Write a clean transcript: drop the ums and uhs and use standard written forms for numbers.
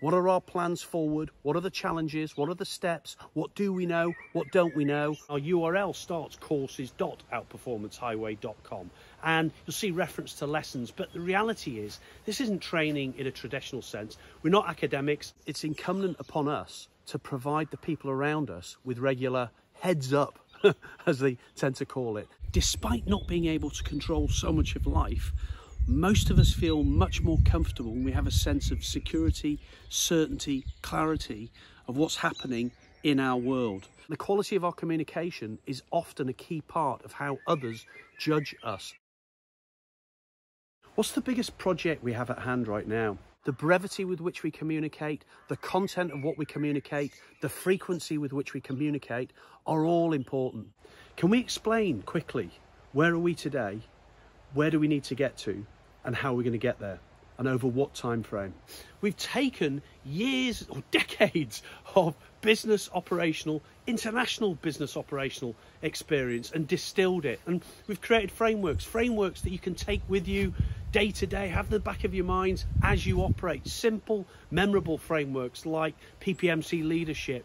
What are our plans forward? What are the challenges? What are the steps? What do we know? What don't we know? Our URL starts courses.outperformancehighway.com, and you'll see reference to lessons. But the reality is, this isn't training in a traditional sense. We're not academics. It's incumbent upon us to provide the people around us with regular heads up, as they tend to call it. Despite not being able to control so much of life, most of us feel much more comfortable when we have a sense of security, certainty, clarity of what's happening in our world. The quality of our communication is often a key part of how others judge us. What's the biggest project we have at hand right now? The brevity with which we communicate, the content of what we communicate, the frequency with which we communicate are all important. Can we explain quickly, where are we today, where do we need to get to, and how are we going to get there, and over what time frame? We've taken years or decades of international business operational experience and distilled it, and we've created frameworks that you can take with you day to day, have the back of your minds as you operate. Simple, memorable frameworks like PPMC leadership,